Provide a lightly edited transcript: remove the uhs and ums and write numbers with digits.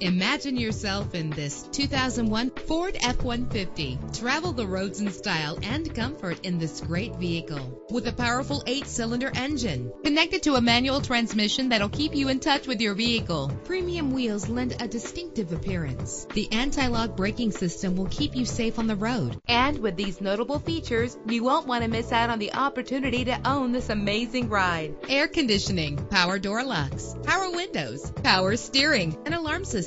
Imagine yourself in this 2001 Ford F-150. Travel the roads in style and comfort in this great vehicle. With a powerful 8-cylinder engine connected to a manual transmission that'll keep you in touch with your vehicle. Premium wheels lend a distinctive appearance. The anti-lock braking system will keep you safe on the road. And with these notable features, you won't want to miss out on the opportunity to own this amazing ride. Air conditioning, power door locks, power windows, power steering, an alarm system,